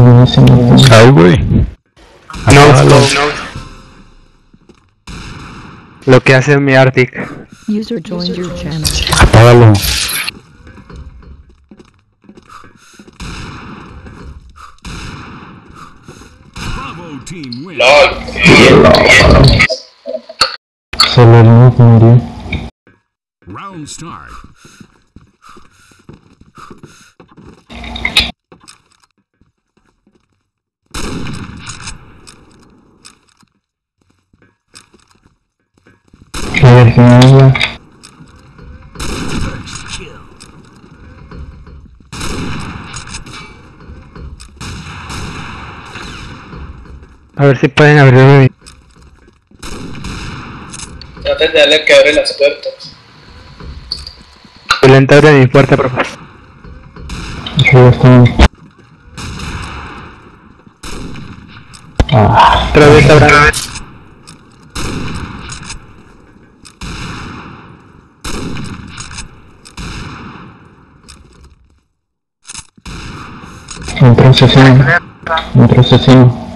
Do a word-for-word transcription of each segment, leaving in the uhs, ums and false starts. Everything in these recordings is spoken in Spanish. I agree. No, no, no. Lo que hace mi Arctic. User joined your channel. Apágalo. Bravo team win. Solo no murió. Round start. A ver si pueden abrirme. Traten de darle al que abre las puertas. Violenta, abre mi puerta, por favor. Ah, otra vez abra. Otro asesino, otro asesino.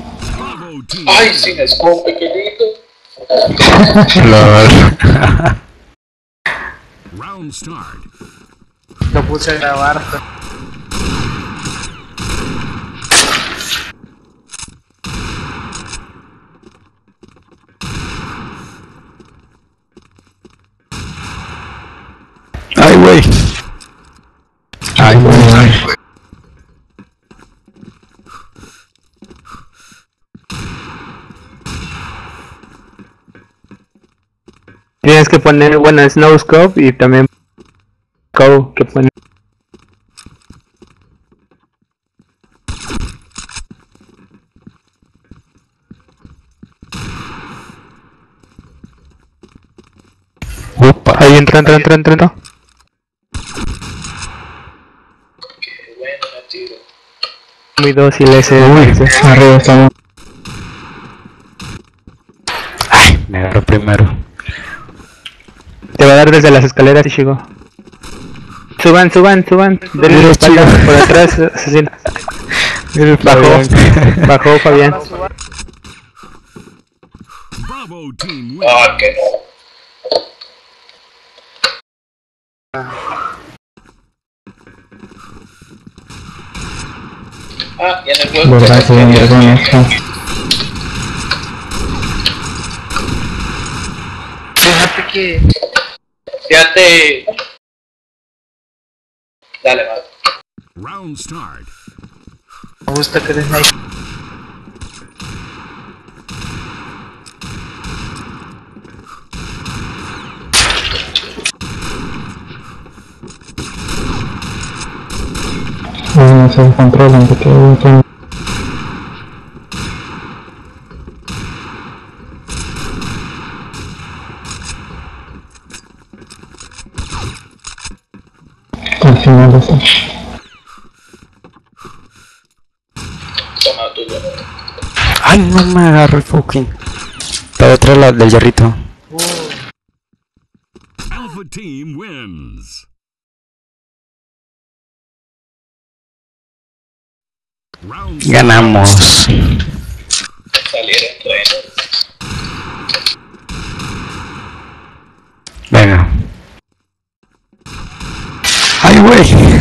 Ay, sin escopo pequeñito. Lol. Round start. Lo puse a grabar. Ay, güey. Ay, güey. Tienes que poner, bueno, Snow Scope y también Scope que pone. Opa, ahí entra, entra, entra, entra, entra. Qué bueno, tiro. Muy dócil ese. Uy, arriba estamos. Ay, me agarró primero. Te va a dar desde las escaleras y llegó. Suban, suban, suban. Denle espaldas por atrás, asesinos. Bajó, bajó Fabián. Ah, qué Ah, ya en el hueco. Fíjate que... Fíjate. Dale, va. Round start. Me gusta que eres ahí. No se controlan porque no. Toma tuyo. Ay, no me agarro el fucking. Estaba atrás la, del hierrito. Oh. Alpha team wins. Ganamos. Venga. ¡Ay, güey! Uno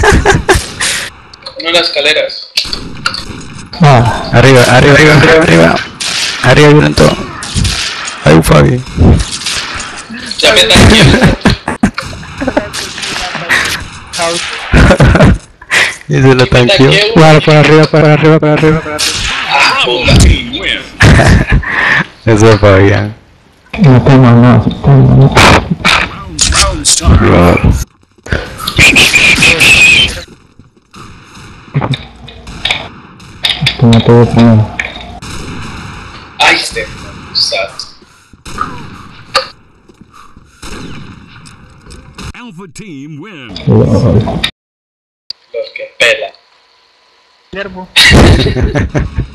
en las escaleras. Ah, arriba, arriba, arriba, arriba, arriba. Arriba, violento. ¡Ay, Fabi! Ya me dan tiempo. Y se lo tanqueó. Para, para arriba, para arriba, para arriba, para arriba. ¡Ah, bola! Eso es Fabián. No tengo nada, no tengo nada. No puedo poner. Ay, este Alpha team wins. Los que pela. Nervo.